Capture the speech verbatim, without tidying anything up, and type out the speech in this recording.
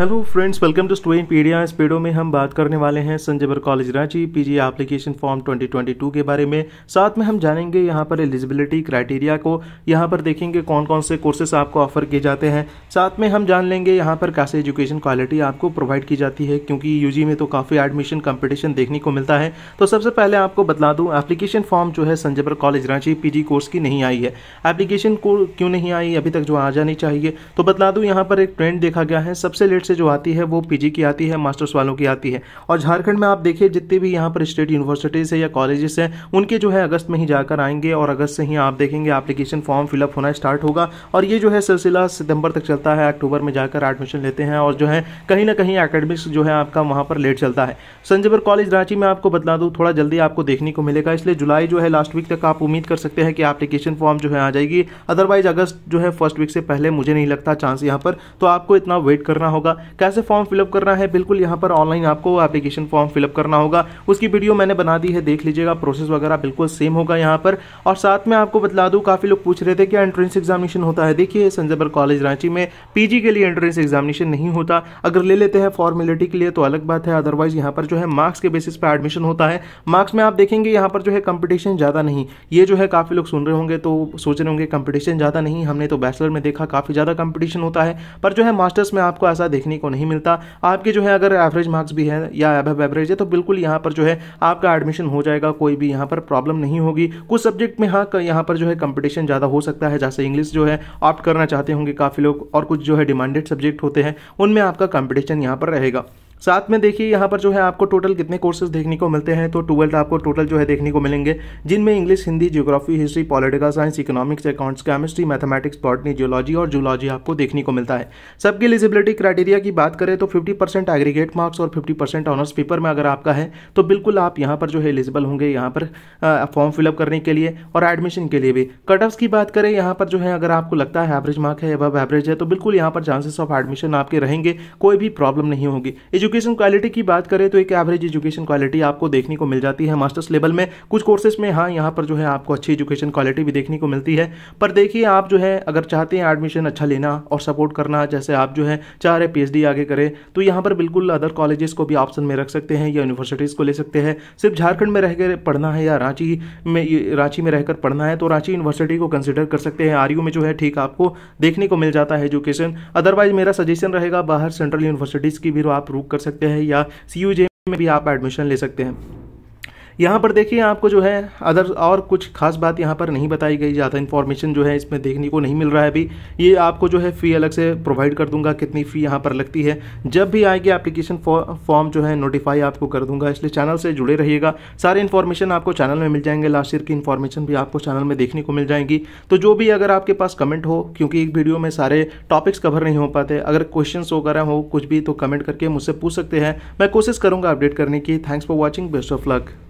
Hello friends, welcome to student पीडिया। इस video में हम बात करने वाले हैं Saint Xavier college Ranchi PG application form दो हज़ार बाईस के बारे में। साथ में हम जानेंगे यहां पर एलिजिबिलिटी क्राइटेरिया को, यहां पर देखेंगे कौन कौन से कोर्सेस आपको ऑफर किए जाते हैं। साथ में हम जान लेंगे यहां पर कैसे एजुकेशन क्वालिटी आपको प्रोवाइड की जाती है, क्योंकि यूजी में तो काफ़ी एडमिशन कॉम्पिटिशन देखने को मिलता है। तो सबसे पहले आपको बता दूँ, एप्लीकेशन फॉर्म जो है Saint Xavier college Ranchi PG course की नहीं आई है। एप्लीकेशन को क्यों नहीं आई अभी तक, जो आ जानी चाहिए, तो बता दूँ यहाँ पर एक ट्रेंड देखा गया है। सबसे लेट से जो आती है वो पीजी की आती है, मास्टर्स वालों की आती है। और झारखंड में आप देखिए जितने भी यहाँ पर स्टेट यूनिवर्सिटीज है या कॉलेजेस हैं, उनके जो है अगस्त में ही जाकर आएंगे और अगस्त से ही आप देखेंगे एप्लीकेशन फॉर्म फिलअप होना स्टार्ट होगा। और ये जो है सिलसिला सितंबर तक चलता है, अक्टूबर में जाकर एडमिशन लेते हैं और जो है कहीं ना कहीं एकेडमिक्स जो है आपका वहाँ पर लेट चलता है। सेंट जेवियर कॉलेज रांची में आपको बता दूँ थोड़ा जल्दी आपको देखने को मिलेगा, इसलिए जुलाई जो है लास्ट वीक तक आप उम्मीद कर सकते हैं कि एप्लीकेशन फॉर्म जो है आ जाएगी। अदरवाइज अगस्त जो है फर्स्ट वीक से पहले मुझे नहीं लगता चांस यहाँ पर, तो आपको इतना वेट करना होगा। कैसे फॉर्म फिलअप करना है, बिल्कुल यहाँ पर ऑनलाइन आपको एप्लीकेशन फॉर्म फिलअप करना होगा। उसकी वीडियो मैंने बना दी है, देख लीजिएगा। प्रोसेस वगैरह बिल्कुल सेम होगा यहाँ पर। और साथ में आपको बता दूँ, काफ़ी लोग पूछ रहे थे कि एंट्रेंस एग्जामिनेशन होता है। देखिए, सेंट जेवियर कॉलेज रांची में पीजी के लिए एंट्रेंस एग्जामिनेशन नहीं होता। अगर ले लेते हैं फॉर्मेलिटी के लिए तो अलग बात है, अदरवाइज यहाँ पर जो है मार्क्स के बेसिस पर एडमिशन होता है। मार्क्स में आप देखेंगे यहाँ पर जो है कंपटीशन ज़्यादा नहीं। ये जो है काफ़ी लोग सुन रहे होंगे तो सोच रहे होंगे कंपटीशन ज़्यादा नहीं, हमने तो बैचलर में देखा काफ़ी ज़्यादा कंपटीशन होता है, पर जो है मास्टर्स में आपको ऐसा देखने को नहीं मिलता। आपके जो है अगर एवरेज मार्क्स भी है या अबव एवरेज है तो बिल्कुल यहाँ पर जो है आपका एडमिशन हो जाएगा, कोई भी यहाँ पर प्रॉब्लम नहीं होगी। कुछ सब्जेक्ट में हाँ यहाँ पर जो है कंपटीशन ज़्यादा हो सकता है, जैसे इंग्लिश जो है ऑप्ट करना चाहते होंगे काफ़ी लोग, और कुछ जो है डिमांडेड सब्जेक्ट होते हैं उनमें आपका कंपटीशन यहाँ पर रहेगा। साथ में देखिए यहाँ पर जो है आपको टोटल कितने कोर्सेज देखने को मिलते हैं, तो ट्वेल्थ आपको टोटल जो है देखने को मिलेंगे, जिनमें English, Hindi, geography, history, political science, economics, accounts, chemistry, mathematics, botany, geology और जूलॉजी आपको देखने को मिलता है। सबके एलिजिबिलिटी क्राइटेरिया की बात करें तो फिफ्टी परसेंट एग्रीगेट मार्क्स और फिफ्टी परसेंट ऑनर्स पेपर में अगर आपका है तो बिल्कुल आप यहाँ पर जो है एलिजिबल होंगे यहाँ पर फॉर्म फिलअप करने के लिए और एडमिशन के लिए भी। कट ऑफ्स की बात करें यहाँ पर जो है अगर आपको लगता है एवरेज मार्क है, अबव एवरेज है, तो बिल्कुल यहाँ पर चांसेस ऑफ एडमिशन आपके रहेंगे, कोई भी प्रॉब्लम नहीं होगी। एजुकेशन क्वालिटी की बात करें तो एक एवरेज एजुकेशन क्वालिटी आपको देखने को मिल जाती है मास्टर्स लेवल में। कुछ कोर्सेज में हाँ यहाँ पर जो है आपको अच्छी एजुकेशन क्वालिटी भी देखने को मिलती है। पर देखिए, आप जो है अगर चाहते हैं एडमिशन अच्छा लेना और सपोर्ट करना, जैसे आप जो है चाह रहे पीएचडी आगे करें, तो यहाँ पर बिल्कुल अदर कॉलेजेस को भी ऑप्शन में रख सकते हैं या यूनिवर्सिटीज़ को ले सकते हैं। सिर्फ झारखंड में रहकर पढ़ना है या रांची में रांची में रहकर पढ़ना है तो रांची यूनिवर्सिटी को कंसिडर कर सकते हैं। आरयू में जो है ठीक आपको देखने को मिल जाता है एजुकेशन। अदरवाइज मेरा सजेशन रहेगा बाहर सेंट्रल यूनिवर्सिटीज़ की भी आप रुक कर सकते हैं या सीयूजे में भी आप एडमिशन ले सकते हैं। यहाँ पर देखिए आपको जो है अदर और कुछ खास बात यहाँ पर नहीं बताई गई, ज़्यादा इन्फॉर्मेशन जो है इसमें देखने को नहीं मिल रहा है अभी। ये आपको जो है फ़ी अलग से प्रोवाइड कर दूंगा, कितनी फ़ी यहाँ पर लगती है जब भी आएगी एप्लीकेशन फॉर्म जो है नोटिफाई आपको कर दूंगा, इसलिए चैनल से जुड़े रहिएगा। सारे इन्फॉर्मेशन आपको चैनल में मिल जाएंगे, लास्ट ईयर की इन्फॉर्मेशन भी आपको चैनल में देखने को मिल जाएंगी। तो जो भी अगर आपके पास कमेंट हो, क्योंकि एक वीडियो में सारे टॉपिक्स कवर नहीं हो पाते, अगर क्वेश्चन वगैरह हो कुछ भी तो कमेंट करके मुझसे पूछ सकते हैं, मैं कोशिश करूँगा अपडेट करने की। Thanks for watching, best of luck.